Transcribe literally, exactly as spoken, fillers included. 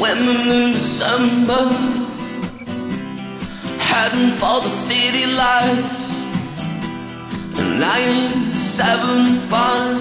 swimming in December, heading for the city lights, and I ain't seven five.